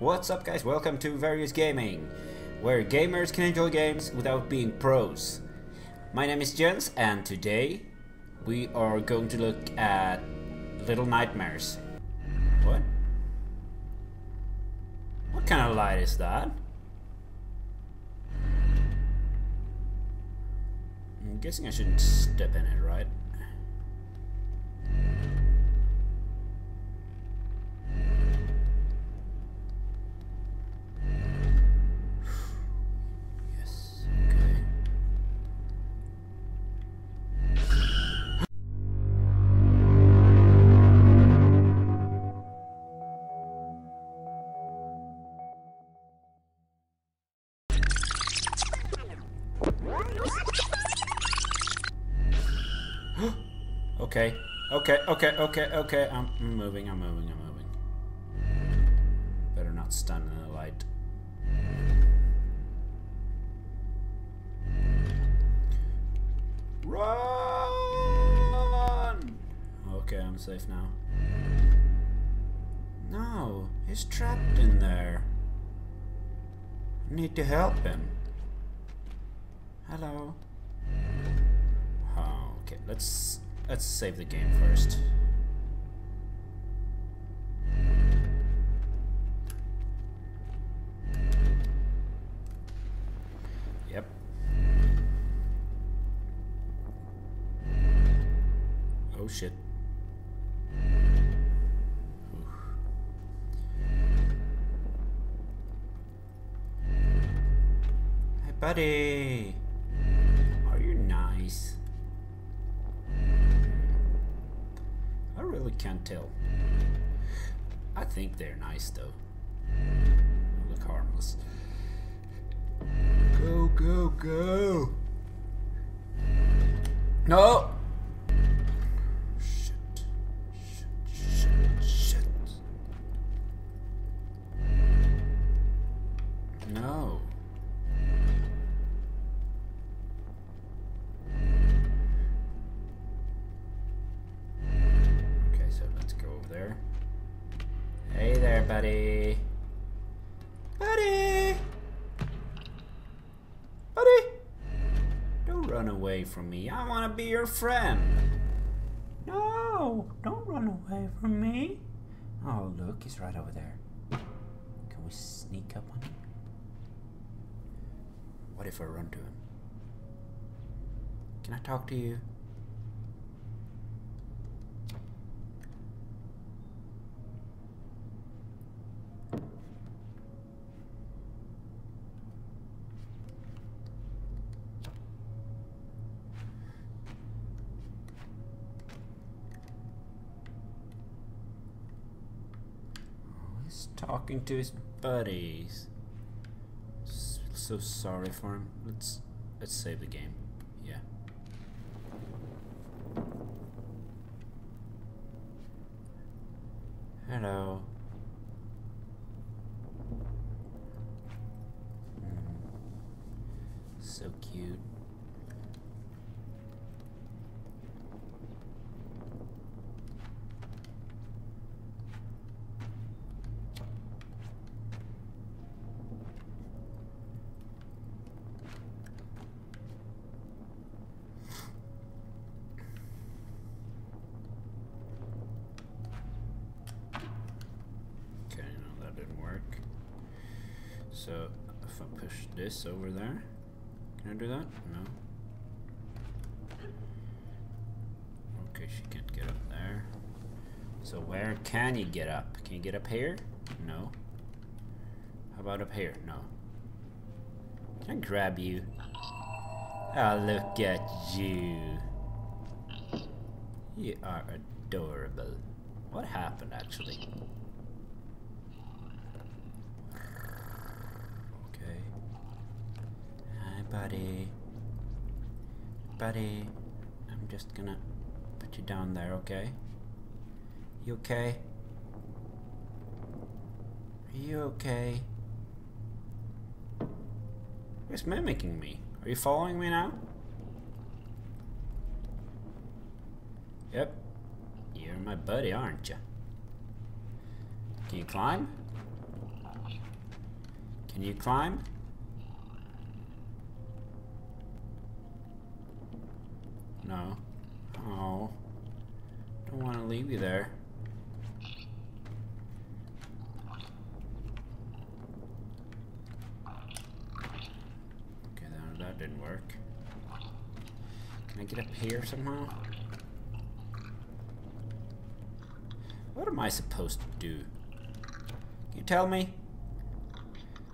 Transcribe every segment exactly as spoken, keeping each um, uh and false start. What's up guys, welcome to Various Gaming, where gamers can enjoy games without being pros. My name is Jens and today we are going to look at Little Nightmares. What? What kind of light is that? I'm guessing I shouldn't step in it, right? Okay, okay, okay, okay, okay, I'm moving, I'm moving, I'm moving. Better not stand in the light. Run! Okay, I'm safe now. No, he's trapped in there. I need to help him. Hello. Oh, okay, let's... Let's save the game first. Yep. Oh shit. Oof. Hey buddy! Are you nice? Can't tell. I think they're nice though. They look harmless. Go, go, go! No! Shit. Shit, shit, shit. No. Buddy, buddy, buddy, don't run away from me. I want to be your friend. No, don't run away from me. Oh, look, he's right over there. Can we sneak up on him? What if I run to him? Can I talk to you? Talking to his buddies. So sorry for him. Let's let's save the game. Yeah. Hello. So cute. So if I push this over there, can I do that? No. Okay, she can't get up there. So where can you get up? Can you get up here? No. How about up here? No. Can I grab you? Oh, look at you. You are adorable. What happened actually? Buddy, buddy, I'm just gonna put you down there, okay? You okay? Are you okay? He's mimicking me. Are you following me now? Yep. You're my buddy, aren't you? Can you climb? Can you climb? No. Oh. Don't want to leave you there. Okay, that, that didn't work. Can I get up here somehow? What am I supposed to do? Can you tell me?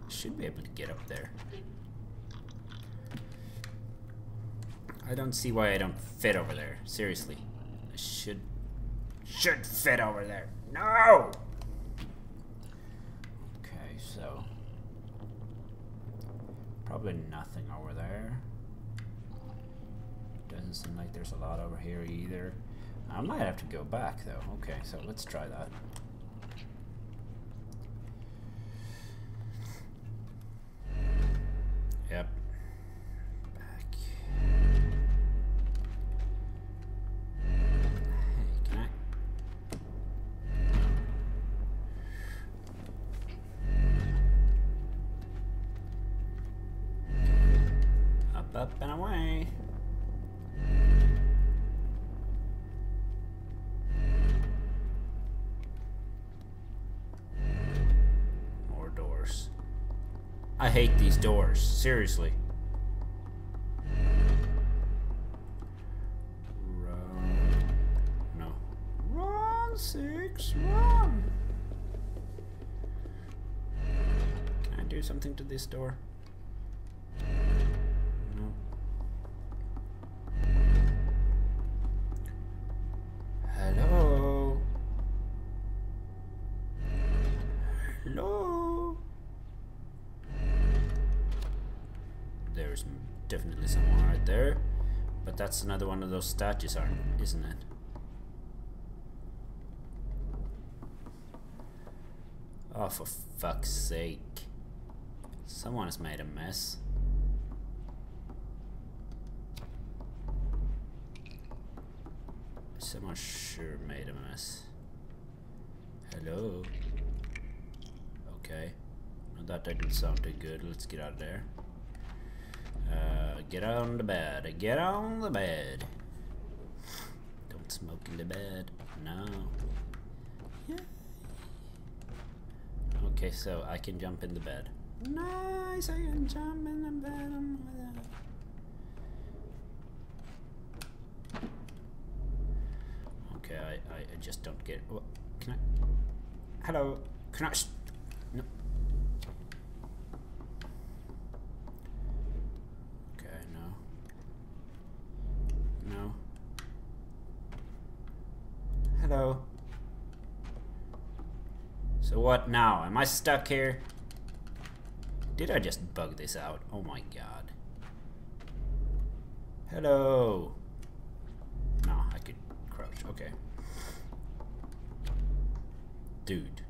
I should be able to get up there. I don't see why I don't fit over there. Seriously. I should... Should fit over there. No! Okay, so... Probably nothing over there. Doesn't seem like there's a lot over here either. I might have to go back, though. Okay, so let's try that. Yep. Back. Hey, can I? Up, up, and away. I hate these doors, seriously. Run. No. Run, Six, run! Can I do something to this door? No. Hello? Hello? There's definitely someone right there, but that's another one of those statues, aren't, isn't it? Oh, for fuck's sake. Someone has made a mess. Someone sure made a mess. Hello? Okay. Well, that didn't sound too good. Let's get out of there. Uh, get on the bed. Get on the bed. Don't smoke in the bed. No. Yay. Okay, so I can jump in the bed. Nice, I can jump in the bed. I'm with it. Okay, I, I, I just don't get it. Well, can I? Hello? Can I? No. Hello. So what now? Am I stuck here? Did I just bug this out? Oh my god. Hello. No, I could crouch. Okay. Dude.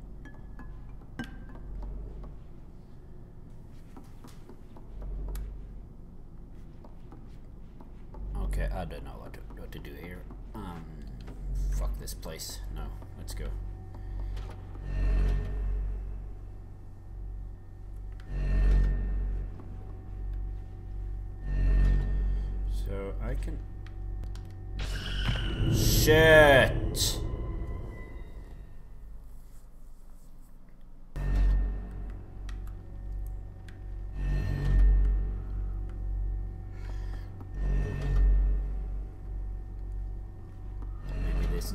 Okay, I don't know what to, what to do here. Um... Fuck this place. No, let's go. So I can. Shit!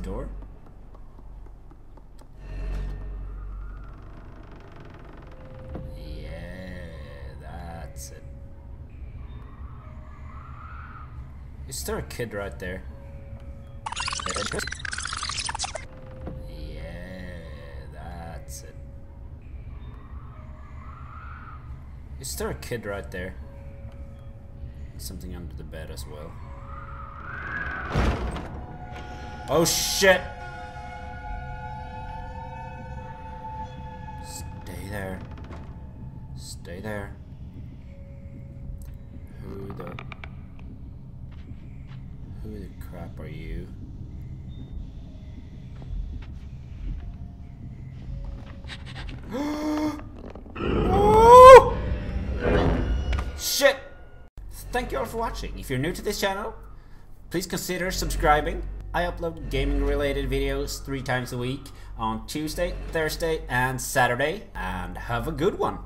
Door. Yeah, that's it. Is there a kid right there? Yeah, that's it. Is there a kid right there? Something under the bed as well. Oh shit! Stay there. Stay there. Who the... Who the crap are you? Oh! Shit! Thank you all for watching. If you're new to this channel, please consider subscribing. I upload gaming related videos three times a week on Tuesday, Thursday and Saturday, and have a good one!